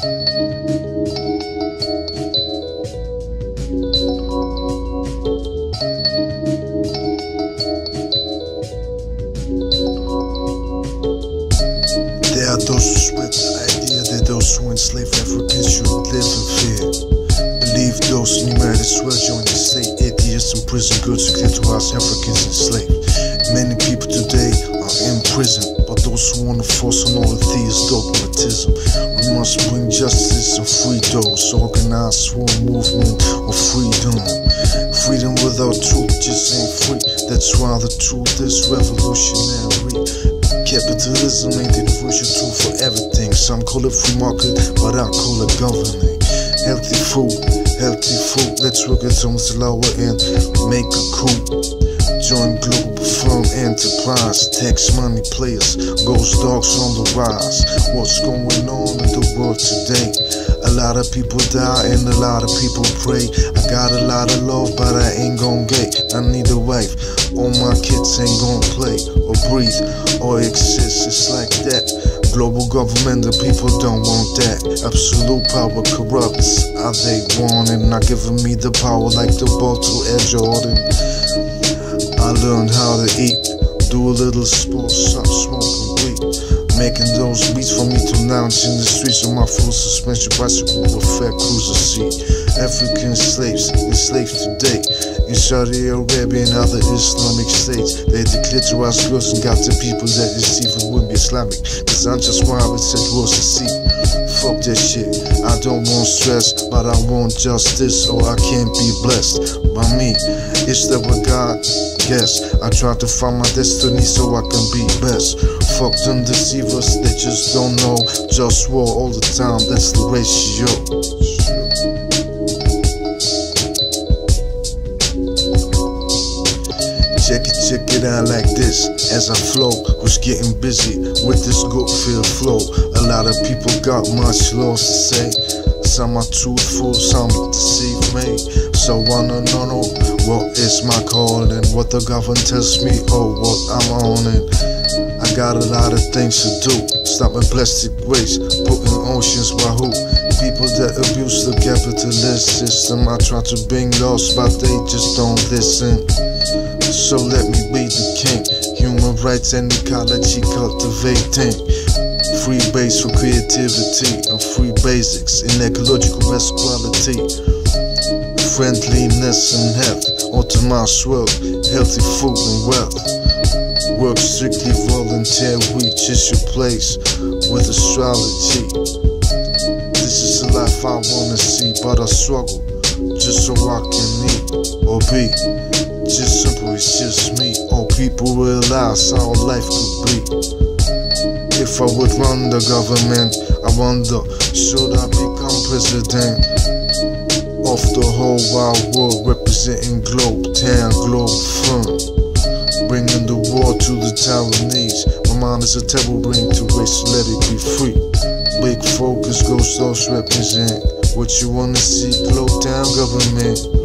There are those who spread the idea that those who enslave Africans should live in fear. Believe those who might as well join the state. Atheists and prison goods to ghettoize Africans enslaved. Many people today are in prison, but those who want to force on all atheist dogmatism. We must bring justice and free those organized for a movement of freedom. Freedom without truth just ain't free. That's why the truth is revolutionary. Capitalism ain't the crucial tool for everything. Some call it free market, but I call it governing. Healthy food, let's work at homes to lower end, make a coup. Join Globalfirm enterprise, tax money players, GhostDogz on the rise. What's going on in the world today? A lot of people die and a lot of people pray. I got a lot of love, but I ain't gon' get. I need a wife, all my kids ain't gon' play or breathe or exist. It's like that. Global government, the people don't want that. Absolute power corrupts, are they wanting? Not giving me the power like the ball to Air Jordan. I learned how to eat, do a little sport, stop smoking weed. Making those beats for me to lounge in the streets on my full suspension bicycle with fat cruiser seat. African slaves enslaved today in Saudi Arabia and other Islamic states. They declared to us girls and got the people that is evil would be Islamic. Cause I'm just why I said was to see. Fuck that shit. I don't want stress, but I want justice or I can't be blessed by me. Is that what God? Yes, I try to find my destiny so I can be best. Fuck them deceivers, they just don't know. JustWar all the time, that's the ratio. Check it out like this, as I flow, was getting busy with this good feel flow. A lot of people got much loss to say. Some are truthful, some deceive me. So I don't know what is my calling, what the government tells me or what I'm on it. I got a lot of things to do, stopping plastic waste, putting oceans by who? People that abuse the capitalist system. I try to bring lost, but they just don't listen. So let me be the king. Human rights and ecology cultivating. Free base for creativity and free basics in ecological best quality. Friendliness and health, optimized world, healthy food and wealth. Work strictly volunteer, we just replace with astrology. This is the life I wanna see, but I struggle just so I can eat or be. Just simple, it's just me. All people realize how life could be. If I would run the government, I wonder, should I become president of the whole wide world, representing Globe Town, Globalfirm, bringing the war to the Taiwanese. My mind is a terrible brain to waste, let it be free. Big focus, GhostDogz represent what you wanna see, Globe Town government.